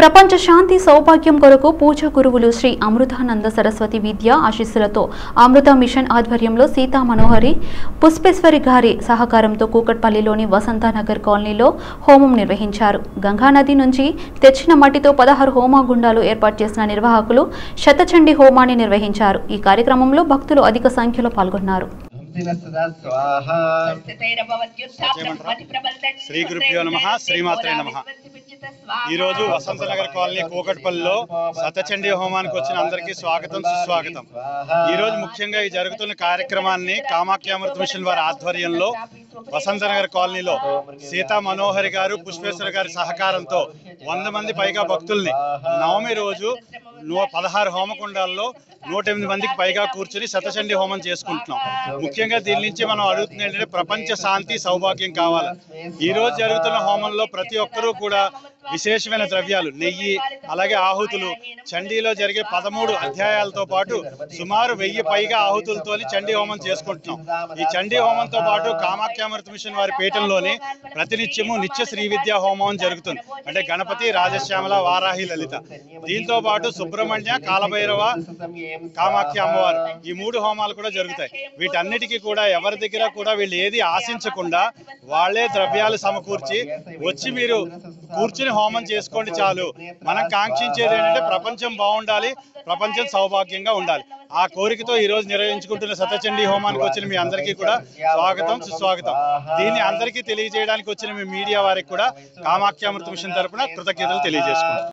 ప్రపంచ శాంతి సౌభాగ్యం కొరకు పూజ గురువులు శ్రీ అమృతానంద సరస్వతి విద్య ఆశీస్సులతో అమృత మిషన్ ఆధ్వర్యంలో సీతా మనోహరి పుష్పేశ్వరి గారి సహకారంతో కూకట్పల్లిలోని వసంతనగర్ కాలనీలో హోమం నిర్వహించారు. గంగానది నుంచి తెచ్చిన మట్టితో 16 హోమగుండాలు ఏర్పాటు చేసిన నిర్వాహకులు శతచండీ హోమాన్ని నిర్వహించారు. ఈ కార్యక్రమంలో భక్తులు అధిక సంఖ్యలో పాల్గొన్నారు. वसंत नगर कॉलनी कोकटपल्लिलो शतचंडी होमानिकि वच्चिन अंदरिकी स्वागतं सुस्वागतं. मुख्यंगा ई जरुगुतुन्न कार्यक्रमान्नि कामाख्यामृत मिशन वारि आध्वर्यंलो वसंत नगर कॉलनीलो सीता मनोहरि गारु पुष्पेश्वर गारि सहकारंतो 100 मंदि पैगा भक्तुल्नि नवमी रोजु 16 होमकुंडाल्लो 108 మందికి పైగా కూర్చుని శతచండీ హోమం చేసుకుంటున్నాం. ముఖ్యంగా దీని నుంచి మనం అడుగుతున్న ఏంటంటే ప్రపంచ శాంతి సౌభాగ్యం కావాలి. ఈ రోజు జరుగుతున్న హోమంలో ప్రతి ఒక్కరూ కూడా విశేషమైన ద్రవ్యాలు నెయ్యి అలాగే ఆహుతులు చండీలో జరిగే 13 అధ్యాయాలతో పాటు సుమారు 1000 పైగా ఆహుతులతో చండీ హోమం చేసుకుంటున్నాం. ఈ చండీ హోమంతో పాటు కామాఖ్యామృత మిషన్ వారి పీఠంలోని ప్రతినిత్యము నిత్య శ్రీ విద్యా హోమం జరుగుతుంది. అంటే గణపతి, రాజశ్యామల, వారాహి, లలిత, దీంతో పాటు సుబ్రహ్మణ్య, కాలభైరవ, కామాఖ్య అమ్మవారు, ఈ 3 హోమాలు కూడా జరుగుతాయి. వీటన్నిటికీ కూడా ఎవరి దగ్గర కూడా వీళ్ళు ఏది ఆశించకుండా వాళ్లే ద్రవ్యాలు సమకూర్చి వచ్చి మీరు కూర్చుని హోమం చేసుకోండి చాలు. మనం కాంక్షించేది ఏంటంటే ప్రపంచం బాగుండాలి, ప్రపంచం సౌభాగ్యంగా ఉండాలి. ఆ కోరికతో ఈ రోజు నిర్వహించుకుంటున్న శతచండీ హోమానికి వచ్చిన మీ అందరికీ కూడా స్వాగతం, సుస్వాగతం. దీన్ని అందరికీ తెలియజేయడానికి వచ్చిన మీ మీడియా వారికి కూడా కామాఖ్యామృత మిషన్ తరఫున కృతజ్ఞతలు తెలియజేసుకుంటాం.